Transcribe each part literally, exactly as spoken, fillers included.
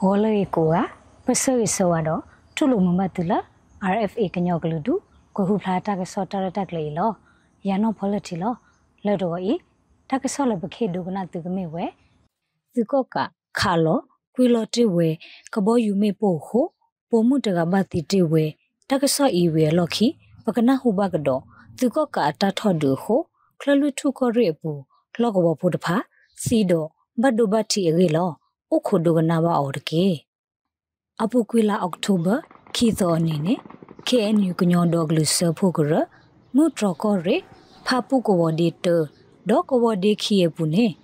Holikoa, Persuisoado, Tulumatula, R F A Kanyogludu, Kohupla Takasota Taglilo, Yano Politilo, Ledoi, Takasola Bukhe Dugunatumewe, the Coca, Carlo, Quilotiwe, Kaboyume Poho, Pomutagabati Tiwe, Takaso Iwe Loki, Pacanahu Bagado, the Coca Tatoduho, Clalutuko Repu, Clogobo Pudpa, Sido, Badubati Rilo. Ukodoganawa or K. Apoquilla October, Keith or Nene, K and Yukonyon dog Lucer Pogura, Mutrocore, Papuko de Dog over de Kiepune,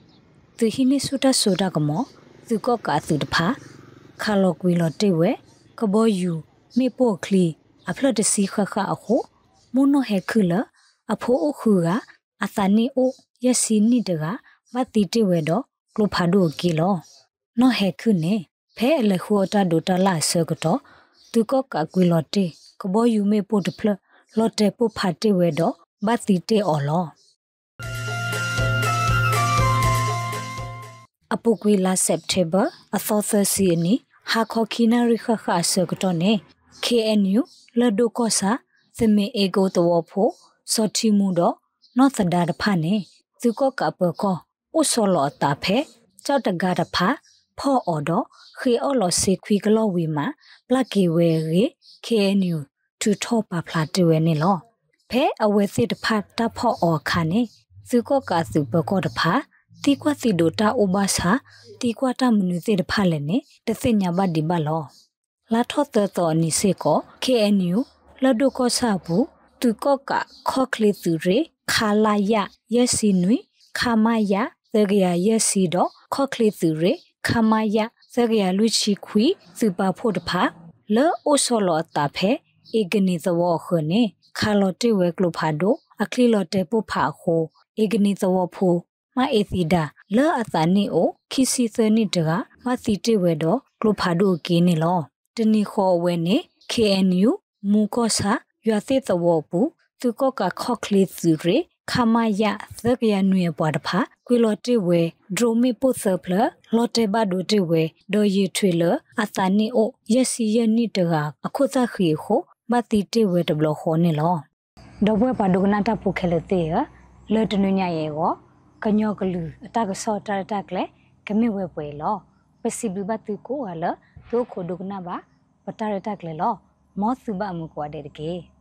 the Hinesuta Sotagamo, the Coca Thudpa, Caloquilla Dewe, Caboyu, Mapo Clee, Apla de Sikaka Aho, Mono Hecula, Apo Okura, Athane O, Yasi Nidera, Batite Wedo, Clopado Gilo. No hecune, pay la huota dota la circuito, to cock a guillote, cobo you may put a plur, lotte po party wedo, bathite or law. Apoquilla September, a thother sieni, hakokina ricaca circuitone, K N U, la docosa, the me ego the wapo, sotimudo, not the dad pane, to cock a perco, usolo tape, jotagada pa. Poor order, he all say quick law wima, blacky weary, K N U, to top a plateau any law. Pay away the part da poor or canny, the coca the bocod pa, the quathidota ubasa, the quatamun the palene, the thinya badi balo. La tota thorny seco, K N U, la doco sabu, to coca, cockly thure, kalaya, yesinui, kamaya, the rea yesido, cockly thure. Kamaya, Theria Luchi qui, Thuba Podpa, Le Osolo Tape, Igni the War Hone, Carlotte Weglopado, Aclilote Popaho, Igni the Wapo, Maethida, Le Athaneo, Kissi Thernitra, Mathite Wedo, Glopado Ginilo, Deniho Wene, K N U, Mucosa, Yathe the Wapu, Thucoca Cockle Thure, Kamaya, Theria Nue Bodpa, Quilote We, Drome Pothurpler, Lotte Badu Dewe, Doye Twiller, Athani O, Yesi Yenitera, Akota Hiho, Bathite Wet Blohonelo. Dobe Padugnata Pukeletea, Lertununaego, Kanyokulu, Tagasota Tacle, Kamiwewe Law, Pesibibatu Koala, Toko Dugnaba, Pataratacle Law, Mothuba Mukwa Dedike.